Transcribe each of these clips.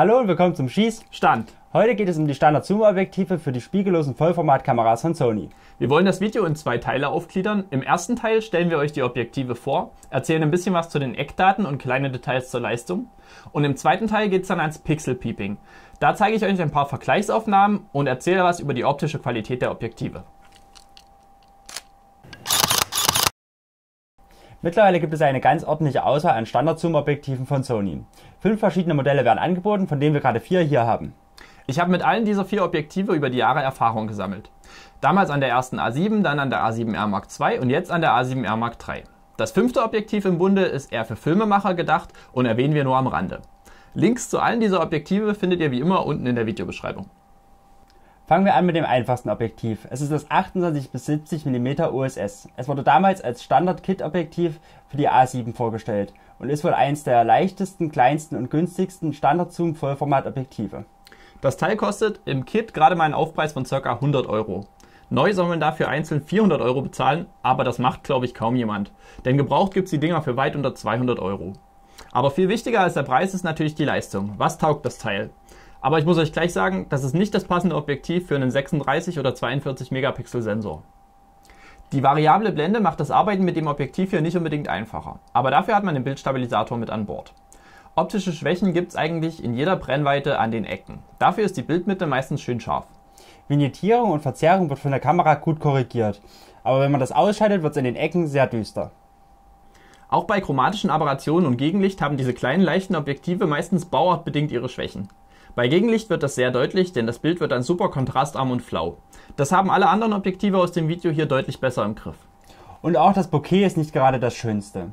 Hallo und willkommen zum Schießstand. Heute geht es um die Standard-Zoom-Objektive für die spiegellosen Vollformatkameras von Sony. Wir wollen das Video in zwei Teile aufgliedern. Im ersten Teil stellen wir euch die Objektive vor, erzählen ein bisschen was zu den Eckdaten und kleine Details zur Leistung. Und im zweiten Teil geht es dann ans Pixel-Peeping. Da zeige ich euch ein paar Vergleichsaufnahmen und erzähle was über die optische Qualität der Objektive. Mittlerweile gibt es eine ganz ordentliche Auswahl an Standard-Zoom-Objektiven von Sony. 5 verschiedene Modelle werden angeboten, von denen wir gerade 4 hier haben. Ich habe mit allen dieser 4 Objektive über die Jahre Erfahrung gesammelt. Damals an der ersten A7, dann an der A7R Mark II und jetzt an der A7R Mark III. Das 5. Objektiv im Bunde ist eher für Filmemacher gedacht und erwähnen wir nur am Rande. Links zu allen dieser Objektive findet ihr wie immer unten in der Videobeschreibung. Fangen wir an mit dem einfachsten Objektiv. Es ist das 28 bis 70 mm OSS. Es wurde damals als Standard-Kit-Objektiv für die A7 vorgestellt und ist wohl eines der leichtesten, kleinsten und günstigsten Standard-Zoom-Vollformat-Objektive. Das Teil kostet im Kit gerade mal einen Aufpreis von ca. 100 Euro. Neu soll man dafür einzeln 400 Euro bezahlen, aber das macht, glaube ich, kaum jemand. Denn gebraucht gibt es die Dinger für weit unter 200 Euro. Aber viel wichtiger als der Preis ist natürlich die Leistung. Was taugt das Teil? Aber ich muss euch gleich sagen, das ist nicht das passende Objektiv für einen 36 oder 42 Megapixel Sensor. Die variable Blende macht das Arbeiten mit dem Objektiv hier nicht unbedingt einfacher, aber dafür hat man den Bildstabilisator mit an Bord. Optische Schwächen gibt es eigentlich in jeder Brennweite an den Ecken. Dafür ist die Bildmitte meistens schön scharf. Vignettierung und Verzerrung wird von der Kamera gut korrigiert, aber wenn man das ausschaltet, wird es in den Ecken sehr düster. Auch bei chromatischen Aberrationen und Gegenlicht haben diese kleinen, leichten Objektive meistens bauartbedingt ihre Schwächen. Bei Gegenlicht wird das sehr deutlich, denn das Bild wird dann super kontrastarm und flau. Das haben alle anderen Objektive aus dem Video hier deutlich besser im Griff. Und auch das Bokeh ist nicht gerade das Schönste.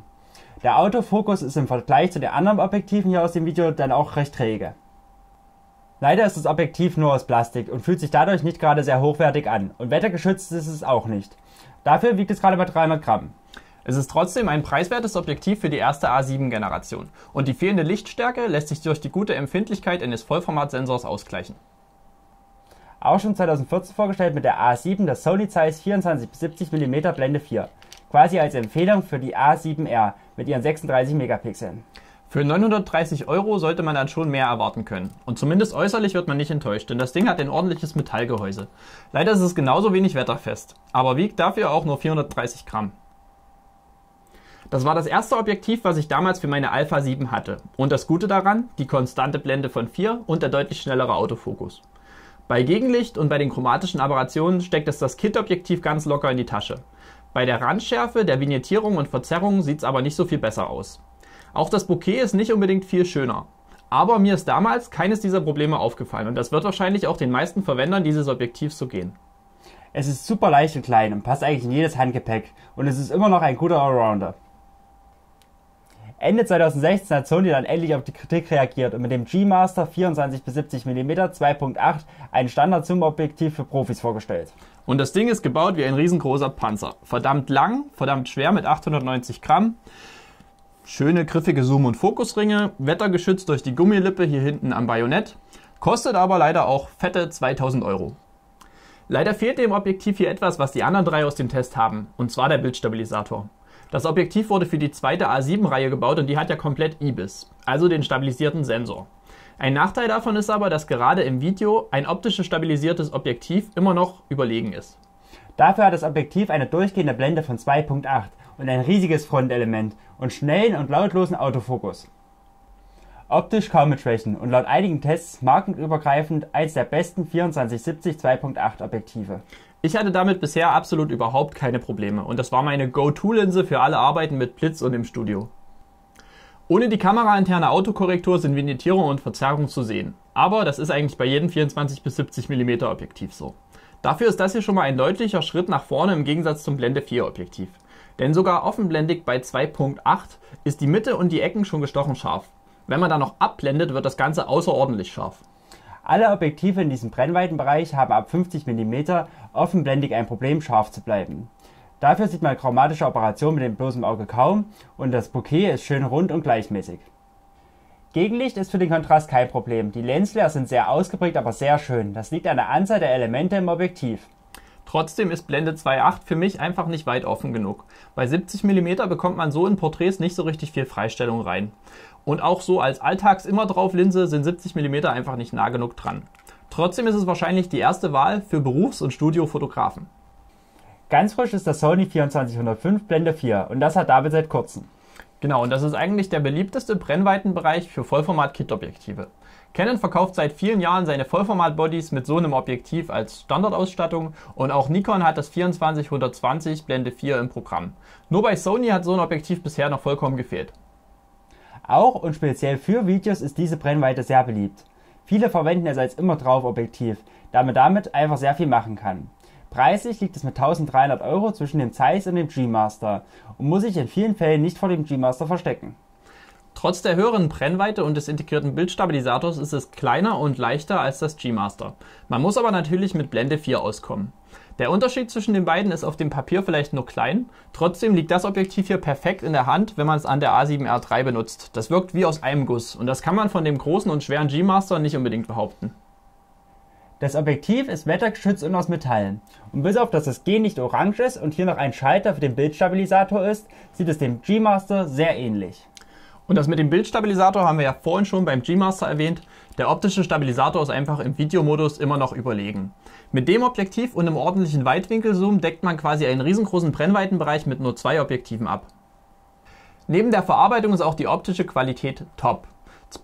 Der Autofokus ist im Vergleich zu den anderen Objektiven hier aus dem Video dann auch recht träge. Leider ist das Objektiv nur aus Plastik und fühlt sich dadurch nicht gerade sehr hochwertig an. Und wettergeschützt ist es auch nicht. Dafür wiegt es gerade mal 300 Gramm. Es ist trotzdem ein preiswertes Objektiv für die erste A7-Generation und die fehlende Lichtstärke lässt sich durch die gute Empfindlichkeit eines Vollformatsensors ausgleichen. Auch schon 2014 vorgestellt mit der A7 das Sony Zeiss 24 bis 70 mm Blende 4, quasi als Empfehlung für die A7R mit ihren 36 Megapixeln. Für 930 Euro sollte man dann schon mehr erwarten können. Und zumindest äußerlich wird man nicht enttäuscht, denn das Ding hat ein ordentliches Metallgehäuse. Leider ist es genauso wenig wetterfest, aber wiegt dafür auch nur 430 Gramm. Das war das erste Objektiv, was ich damals für meine Alpha 7 hatte. Und das Gute daran, die konstante Blende von 4 und der deutlich schnellere Autofokus. Bei Gegenlicht und bei den chromatischen Aberrationen steckt es das Kit-Objektiv ganz locker in die Tasche. Bei der Randschärfe, der Vignettierung und Verzerrung sieht es aber nicht so viel besser aus. Auch das Bokeh ist nicht unbedingt viel schöner. Aber mir ist damals keines dieser Probleme aufgefallen und das wird wahrscheinlich auch den meisten Verwendern dieses Objektivs so gehen. Es ist super leicht und klein und passt eigentlich in jedes Handgepäck und es ist immer noch ein guter Allrounder. Ende 2016 hat Sony dann endlich auf die Kritik reagiert und mit dem G-Master 24 bis 70 mm 2.8 ein Standard-Zoom-Objektiv für Profis vorgestellt. Und das Ding ist gebaut wie ein riesengroßer Panzer. Verdammt lang, verdammt schwer mit 890 Gramm. Schöne griffige Zoom- und Fokusringe, wettergeschützt durch die Gummilippe hier hinten am Bajonett. Kostet aber leider auch fette 2000 Euro. Leider fehlt dem Objektiv hier etwas, was die anderen 3 aus dem Test haben, und zwar der Bildstabilisator. Das Objektiv wurde für die zweite A7-Reihe gebaut und die hat ja komplett IBIS, also den stabilisierten Sensor. Ein Nachteil davon ist aber, dass gerade im Video ein optisch stabilisiertes Objektiv immer noch überlegen ist. Dafür hat das Objektiv eine durchgehende Blende von 2.8 und ein riesiges Frontelement und schnellen und lautlosen Autofokus. Optisch kaum mit Schwächen und laut einigen Tests markenübergreifend eines der besten 24-70 2.8 Objektive. Ich hatte damit bisher absolut überhaupt keine Probleme und das war meine Go-To-Linse für alle Arbeiten mit Blitz und im Studio. Ohne die kamerainterne Autokorrektur sind Vignettierung und Verzerrung zu sehen, aber das ist eigentlich bei jedem 24 bis 70 mm Objektiv so. Dafür ist das hier schon mal ein deutlicher Schritt nach vorne im Gegensatz zum Blende 4 Objektiv. Denn sogar offenblendig bei 2.8 ist die Mitte und die Ecken schon gestochen scharf. Wenn man dann noch abblendet, wird das Ganze außerordentlich scharf. Alle Objektive in diesem Brennweitenbereich haben ab 50 mm offenblendig ein Problem, scharf zu bleiben. Dafür sieht man chromatische Operationen mit dem bloßen Auge kaum und das Bokeh ist schön rund und gleichmäßig. Gegenlicht ist für den Kontrast kein Problem. Die Lensflares sind sehr ausgeprägt, aber sehr schön. Das liegt an der Anzahl der Elemente im Objektiv. Trotzdem ist Blende 2.8 für mich einfach nicht weit offen genug. Bei 70 mm bekommt man so in Porträts nicht so richtig viel Freistellung rein. Und auch so als Alltags-Immer-drauf-Linse sind 70 mm einfach nicht nah genug dran. Trotzdem ist es wahrscheinlich die erste Wahl für Berufs- und Studiofotografen. Ganz frisch ist das Sony 24-105 Blende 4 und das hat David seit kurzem. Genau, und das ist eigentlich der beliebteste Brennweitenbereich für Vollformat-Kit-Objektive. Canon verkauft seit vielen Jahren seine Vollformat-Bodies mit so einem Objektiv als Standardausstattung und auch Nikon hat das 24-120 Blende 4 im Programm. Nur bei Sony hat so ein Objektiv bisher noch vollkommen gefehlt. Auch und speziell für Videos ist diese Brennweite sehr beliebt. Viele verwenden es als Immer-drauf-Objektiv, da man damit einfach sehr viel machen kann. Preislich liegt es mit 1.300 € zwischen dem Zeiss und dem G-Master und muss sich in vielen Fällen nicht vor dem G-Master verstecken. Trotz der höheren Brennweite und des integrierten Bildstabilisators ist es kleiner und leichter als das G-Master. Man muss aber natürlich mit Blende 4 auskommen. Der Unterschied zwischen den beiden ist auf dem Papier vielleicht nur klein, trotzdem liegt das Objektiv hier perfekt in der Hand, wenn man es an der A7R III benutzt. Das wirkt wie aus einem Guss und das kann man von dem großen und schweren G-Master nicht unbedingt behaupten. Das Objektiv ist wettergeschützt und aus Metall. Und bis auf dass das G nicht orange ist und hier noch ein Schalter für den Bildstabilisator ist, sieht es dem G-Master sehr ähnlich. Und das mit dem Bildstabilisator haben wir ja vorhin schon beim G-Master erwähnt. Der optische Stabilisator ist einfach im Videomodus immer noch überlegen. Mit dem Objektiv und einem ordentlichen Weitwinkelzoom deckt man quasi einen riesengroßen Brennweitenbereich mit nur 2 Objektiven ab. Neben der Verarbeitung ist auch die optische Qualität top.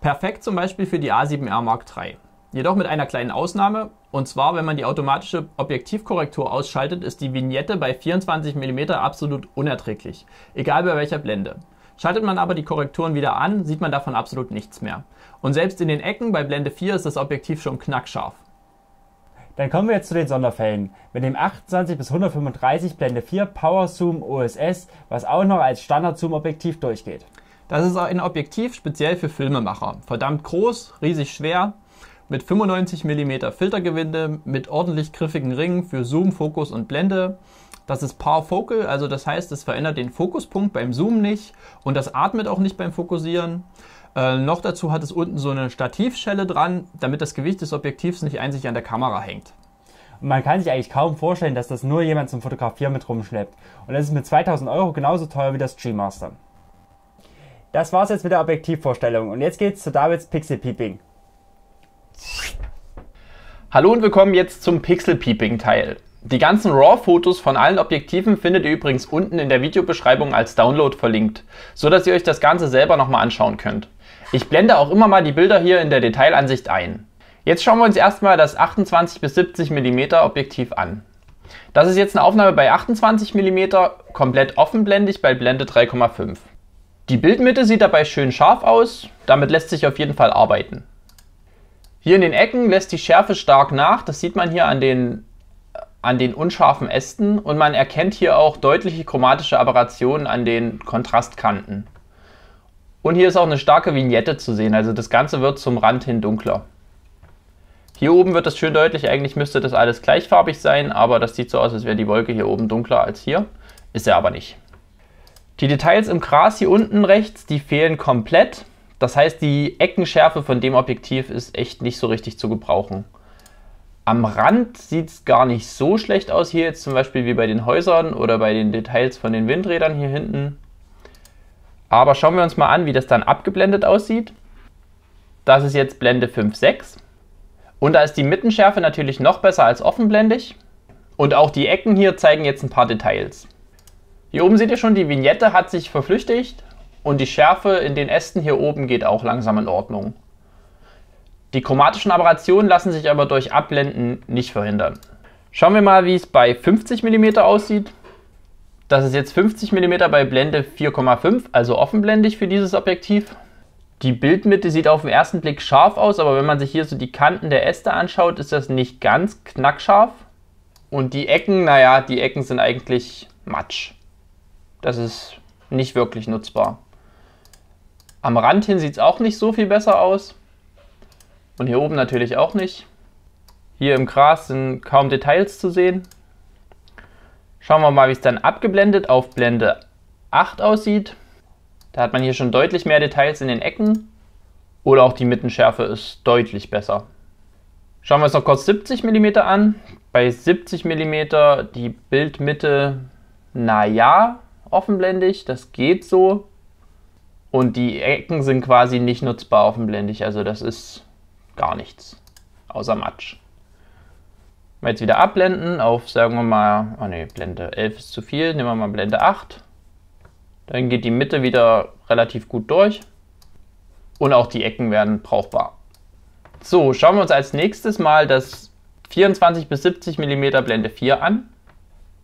Perfekt zum Beispiel für die A7R Mark III. Jedoch mit einer kleinen Ausnahme, und zwar wenn man die automatische Objektivkorrektur ausschaltet, ist die Vignette bei 24 mm absolut unerträglich, egal bei welcher Blende. Schaltet man aber die Korrekturen wieder an, sieht man davon absolut nichts mehr. Und selbst in den Ecken bei Blende 4 ist das Objektiv schon knackscharf. Dann kommen wir jetzt zu den Sonderfällen, mit dem 28-135 Blende 4 Power Zoom OSS, was auch noch als Standard-Zoom-Objektiv durchgeht. Das ist ein Objektiv speziell für Filmemacher, verdammt groß, riesig schwer, mit 95 mm Filtergewinde, mit ordentlich griffigen Ringen für Zoom, Fokus und Blende. Das ist Parfocal, also das heißt, es verändert den Fokuspunkt beim Zoom nicht und das atmet auch nicht beim Fokussieren. Noch dazu hat es unten so eine Stativschelle dran, damit das Gewicht des Objektivs nicht einzig an der Kamera hängt. Und man kann sich eigentlich kaum vorstellen, dass das nur jemand zum Fotografieren mit rumschleppt. Und das ist mit 2.000 € genauso teuer wie das G-Master. Das war's jetzt mit der Objektivvorstellung und jetzt geht's zu Davids Pixel-Peeping. Hallo und willkommen jetzt zum Pixel-Peeping-Teil. Die ganzen RAW-Fotos von allen Objektiven findet ihr übrigens unten in der Videobeschreibung als Download verlinkt, so dass ihr euch das Ganze selber nochmal anschauen könnt. Ich blende auch immer mal die Bilder hier in der Detailansicht ein. Jetzt schauen wir uns erstmal das 28-70 mm Objektiv an. Das ist jetzt eine Aufnahme bei 28 mm, komplett offenblendig bei Blende 3,5. Die Bildmitte sieht dabei schön scharf aus, damit lässt sich auf jeden Fall arbeiten. Hier in den Ecken lässt die Schärfe stark nach, das sieht man hier an den unscharfen Ästen und man erkennt hier auch deutliche chromatische Aberrationen an den Kontrastkanten. Und hier ist auch eine starke Vignette zu sehen, also das Ganze wird zum Rand hin dunkler. Hier oben wird das schön deutlich, eigentlich müsste das alles gleichfarbig sein, aber das sieht so aus, als wäre die Wolke hier oben dunkler als hier, ist er aber nicht. Die Details im Gras hier unten rechts, die fehlen komplett. Das heißt, die Eckenschärfe von dem Objektiv ist echt nicht so richtig zu gebrauchen. Am Rand sieht es gar nicht so schlecht aus, hier jetzt zum Beispiel wie bei den Häusern oder bei den Details von den Windrädern hier hinten. Aber schauen wir uns mal an, wie das dann abgeblendet aussieht. Das ist jetzt Blende 5.6 und da ist die Mittenschärfe natürlich noch besser als offenblendig. Und auch die Ecken hier zeigen jetzt ein paar Details. Hier oben seht ihr schon, die Vignette hat sich verflüchtigt. Und die Schärfe in den Ästen hier oben geht auch langsam in Ordnung. Die chromatischen Aberrationen lassen sich aber durch Abblenden nicht verhindern. Schauen wir mal, wie es bei 50 mm aussieht. Das ist jetzt 50 mm bei Blende 4,5, also offenblendig für dieses Objektiv. Die Bildmitte sieht auf den ersten Blick scharf aus, aber wenn man sich hier so die Kanten der Äste anschaut, ist das nicht ganz knackscharf. Und die Ecken, naja, die Ecken sind eigentlich Matsch. Das ist nicht wirklich nutzbar. Am Rand hin sieht es auch nicht so viel besser aus und hier oben natürlich auch nicht. Hier im Gras sind kaum Details zu sehen. Schauen wir mal, wie es dann abgeblendet auf Blende 8 aussieht. Da hat man hier schon deutlich mehr Details in den Ecken oder auch die Mittenschärfe ist deutlich besser. Schauen wir uns noch kurz 70 mm an. Bei 70 mm die Bildmitte, naja, offenblendig, das geht so. Und die Ecken sind quasi nicht nutzbar offenblendig, also das ist gar nichts, außer Matsch. Mal jetzt wieder abblenden auf, sagen wir mal, oh ne, Blende 11 ist zu viel, nehmen wir mal Blende 8. Dann geht die Mitte wieder relativ gut durch und auch die Ecken werden brauchbar. So, schauen wir uns als nächstes mal das 24 bis 70 mm Blende 4 an.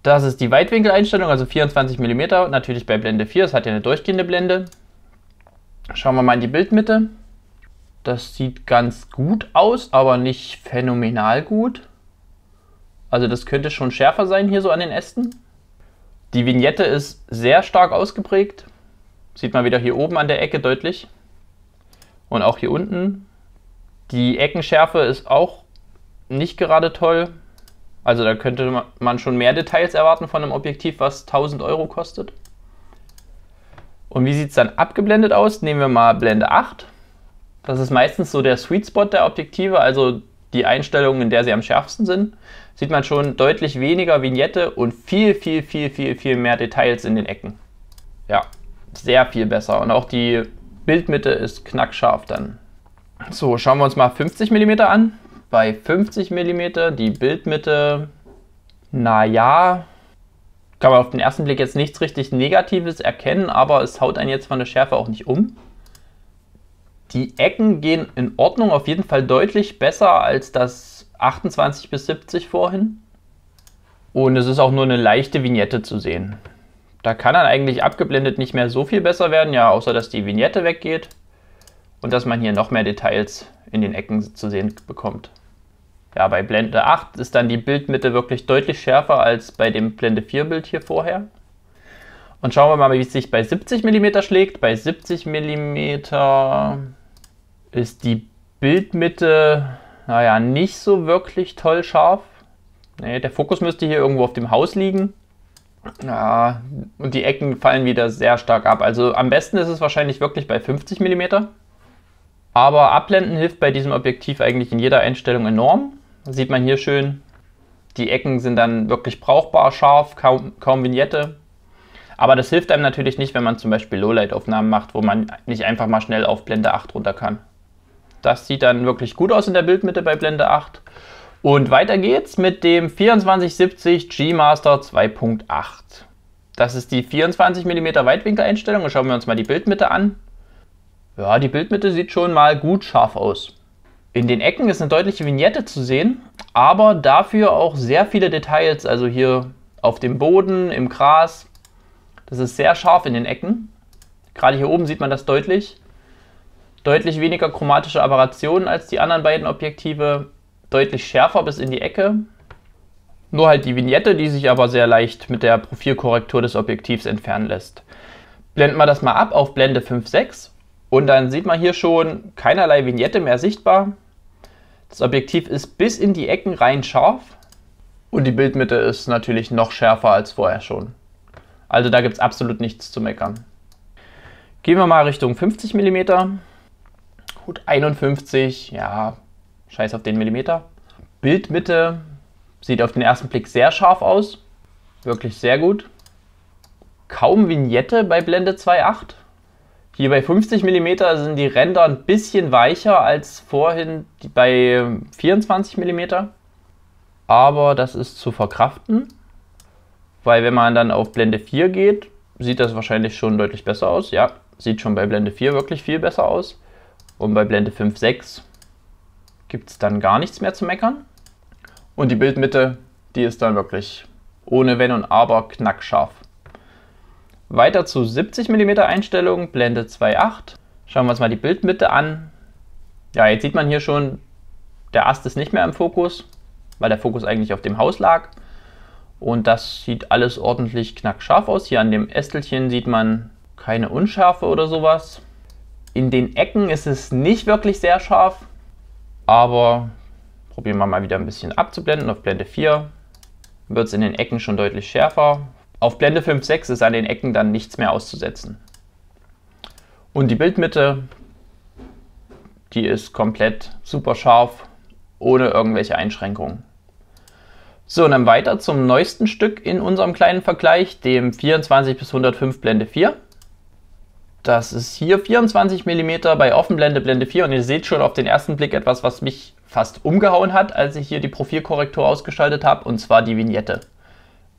Das ist die Weitwinkeleinstellung, also 24 mm, natürlich bei Blende 4, es hat ja eine durchgehende Blende. Schauen wir mal in die Bildmitte. Das sieht ganz gut aus, aber nicht phänomenal gut. Also das könnte schon schärfer sein hier so an den Ästen. Die Vignette ist sehr stark ausgeprägt. Sieht man wieder hier oben an der Ecke deutlich. Und auch hier unten. Die Eckenschärfe ist auch nicht gerade toll. Also da könnte man schon mehr Details erwarten von einem Objektiv, was 1000 Euro kostet. Und wie sieht es dann abgeblendet aus? Nehmen wir mal Blende 8. Das ist meistens so der Sweet Spot der Objektive, also die Einstellung, in der sie am schärfsten sind. Sieht man schon deutlich weniger Vignette und viel mehr Details in den Ecken. Ja, sehr viel besser. Und auch die Bildmitte ist knackscharf dann. So, schauen wir uns mal 50 mm an. Bei 50 mm die Bildmitte, naja, kann man auf den ersten Blick jetzt nichts richtig Negatives erkennen, aber es haut einen jetzt von der Schärfe auch nicht um. Die Ecken gehen in Ordnung, auf jeden Fall deutlich besser als das 28 bis 70 vorhin. Und es ist auch nur eine leichte Vignette zu sehen. Da kann dann eigentlich abgeblendet nicht mehr so viel besser werden, ja, außer dass die Vignette weggeht und dass man hier noch mehr Details in den Ecken zu sehen bekommt. Ja, bei Blende 8 ist dann die Bildmitte wirklich deutlich schärfer als bei dem Blende 4 Bild hier vorher. Und schauen wir mal, wie es sich bei 70 mm schlägt. Bei 70 mm ist die Bildmitte, naja, nicht so wirklich toll scharf. Nee, der Fokus müsste hier irgendwo auf dem Haus liegen. Ja, und die Ecken fallen wieder sehr stark ab. Also am besten ist es wahrscheinlich wirklich bei 50 mm. Aber abblenden hilft bei diesem Objektiv eigentlich in jeder Einstellung enorm. Das sieht man hier schön. Die Ecken sind dann wirklich brauchbar scharf, kaum Vignette. Aber das hilft einem natürlich nicht, wenn man zum Beispiel Lowlight-Aufnahmen macht, wo man nicht einfach mal schnell auf Blende 8 runter kann. Das sieht dann wirklich gut aus in der Bildmitte bei Blende 8. Und weiter geht's mit dem 24-70 G-Master 2.8. Das ist die 24 mm Weitwinkeleinstellung. Und schauen wir uns mal die Bildmitte an. Ja, die Bildmitte sieht schon mal gut scharf aus. In den Ecken ist eine deutliche Vignette zu sehen, aber dafür auch sehr viele Details, also hier auf dem Boden, im Gras. Das ist sehr scharf in den Ecken. Gerade hier oben sieht man das deutlich. Deutlich weniger chromatische Aberrationen als die anderen beiden Objektive, deutlich schärfer bis in die Ecke. Nur halt die Vignette, die sich aber sehr leicht mit der Profilkorrektur des Objektivs entfernen lässt. Blenden wir das mal ab auf Blende 5.6. Und dann sieht man hier schon keinerlei Vignette mehr sichtbar. Das Objektiv ist bis in die Ecken rein scharf. Und die Bildmitte ist natürlich noch schärfer als vorher schon. Also da gibt es absolut nichts zu meckern. Gehen wir mal Richtung 50 mm. Gut, 51, ja, scheiß auf den Millimeter. Bildmitte sieht auf den ersten Blick sehr scharf aus. Wirklich sehr gut. Kaum Vignette bei Blende 2.8. Hier bei 50 mm sind die Ränder ein bisschen weicher als vorhin bei 24 mm. Aber das ist zu verkraften, weil wenn man dann auf Blende 4 geht, sieht das wahrscheinlich schon deutlich besser aus. Ja, sieht schon bei Blende 4 wirklich viel besser aus. Und bei Blende 5.6 gibt es dann gar nichts mehr zu meckern. Und die Bildmitte, die ist dann wirklich ohne Wenn und Aber knackscharf. Weiter zu 70 mm Einstellung, Blende 2.8. Schauen wir uns mal die Bildmitte an. Ja, jetzt sieht man hier schon, der Ast ist nicht mehr im Fokus, weil der Fokus eigentlich auf dem Haus lag. Und das sieht alles ordentlich knackscharf aus. Hier an dem Ästelchen sieht man keine Unschärfe oder sowas. In den Ecken ist es nicht wirklich sehr scharf, aber probieren wir mal wieder ein bisschen abzublenden. Auf Blende 4 wird es in den Ecken schon deutlich schärfer. Auf Blende 5.6 ist an den Ecken dann nichts mehr auszusetzen. Und die Bildmitte, die ist komplett super scharf, ohne irgendwelche Einschränkungen. So, und dann weiter zum neuesten Stück in unserem kleinen Vergleich, dem 24 bis 105 Blende 4. Das ist hier 24 mm bei Offenblende, Blende 4 und ihr seht schon auf den ersten Blick etwas, was mich fast umgehauen hat, als ich hier die Profilkorrektur ausgeschaltet habe, und zwar die Vignette.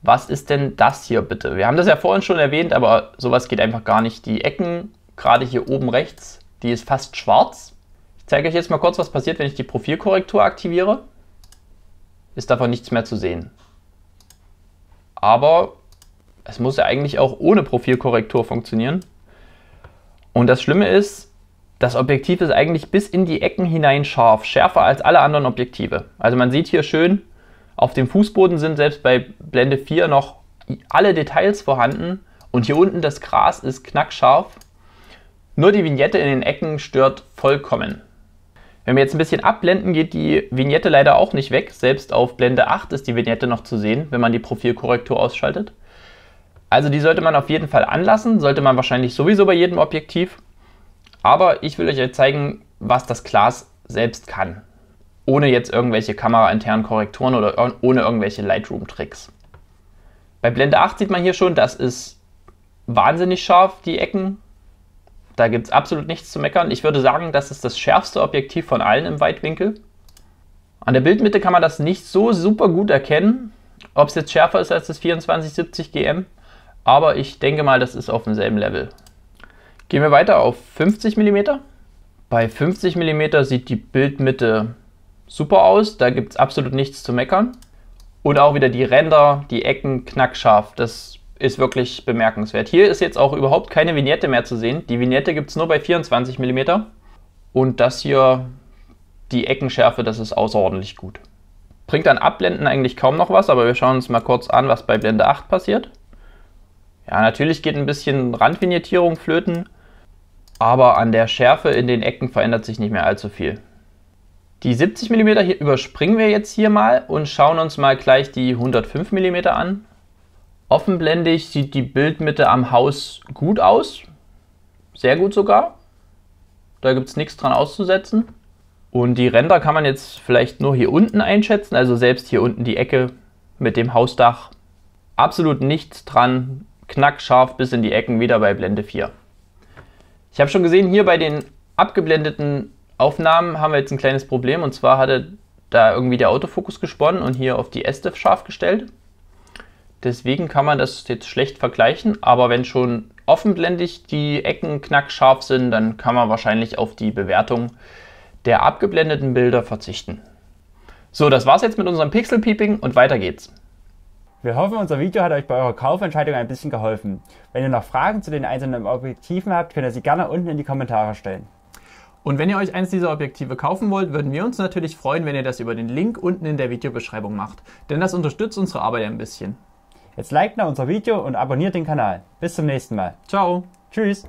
Was ist denn das hier bitte? Wir haben das ja vorhin schon erwähnt, aber sowas geht einfach gar nicht. Die Ecken, gerade hier oben rechts, die ist fast schwarz. Ich zeige euch jetzt mal kurz, was passiert, wenn ich die Profilkorrektur aktiviere. Ist davon nichts mehr zu sehen. Aber es muss ja eigentlich auch ohne Profilkorrektur funktionieren. Und das Schlimme ist, das Objektiv ist eigentlich bis in die Ecken hinein scharf, schärfer als alle anderen Objektive. Also man sieht hier schön, auf dem Fußboden sind selbst bei Blende 4 noch alle Details vorhanden und hier unten das Gras ist knackscharf. Nur die Vignette in den Ecken stört vollkommen. Wenn wir jetzt ein bisschen abblenden, geht die Vignette leider auch nicht weg. Selbst auf Blende 8 ist die Vignette noch zu sehen, wenn man die Profilkorrektur ausschaltet. Also die sollte man auf jeden Fall anlassen, sollte man wahrscheinlich sowieso bei jedem Objektiv. Aber ich will euch jetzt zeigen, was das Glas selbst kann. Ohne jetzt irgendwelche kamerainternen Korrekturen oder ohne irgendwelche Lightroom-Tricks. Bei Blende 8 sieht man hier schon, das ist wahnsinnig scharf, die Ecken. Da gibt es absolut nichts zu meckern. Ich würde sagen, das ist das schärfste Objektiv von allen im Weitwinkel. An der Bildmitte kann man das nicht so super gut erkennen, ob es jetzt schärfer ist als das 24-70 GM. Aber ich denke mal, das ist auf demselben Level. Gehen wir weiter auf 50 mm. Bei 50 mm sieht die Bildmitte super aus. Da gibt es absolut nichts zu meckern. Und auch wieder die Ränder, die Ecken knackscharf. Das ist wirklich bemerkenswert. Hier ist jetzt auch überhaupt keine Vignette mehr zu sehen. Die Vignette gibt es nur bei 24 mm. Und das hier, die Eckenschärfe, das ist außerordentlich gut. Bringt an Abblenden eigentlich kaum noch was, aber wir schauen uns mal kurz an, was bei Blende 8 passiert. Ja, natürlich geht ein bisschen Randvignettierung flöten, aber an der Schärfe in den Ecken verändert sich nicht mehr allzu viel. Die 70 mm hier überspringen wir jetzt hier mal und schauen uns mal gleich die 105 mm an. Offenblendig sieht die Bildmitte am Haus gut aus, sehr gut sogar. Da gibt es nichts dran auszusetzen. Und die Ränder kann man jetzt vielleicht nur hier unten einschätzen, also selbst hier unten die Ecke mit dem Hausdach. Absolut nichts dran. Knackscharf bis in die Ecken, wieder bei Blende 4. Ich habe schon gesehen, hier bei den abgeblendeten Aufnahmen haben wir jetzt ein kleines Problem, und zwar hatte da irgendwie der Autofokus gesponnen und hier auf die Äste scharf gestellt. Deswegen kann man das jetzt schlecht vergleichen, aber wenn schon offenblendig die Ecken knackscharf sind, dann kann man wahrscheinlich auf die Bewertung der abgeblendeten Bilder verzichten. So, das war's jetzt mit unserem Pixel-Peeping und weiter geht's. Wir hoffen, unser Video hat euch bei eurer Kaufentscheidung ein bisschen geholfen. Wenn ihr noch Fragen zu den einzelnen Objektiven habt, könnt ihr sie gerne unten in die Kommentare stellen. Und wenn ihr euch eins dieser Objektive kaufen wollt, würden wir uns natürlich freuen, wenn ihr das über den Link unten in der Videobeschreibung macht. Denn das unterstützt unsere Arbeit ein bisschen. Jetzt liked noch unser Video und abonniert den Kanal. Bis zum nächsten Mal. Ciao. Tschüss.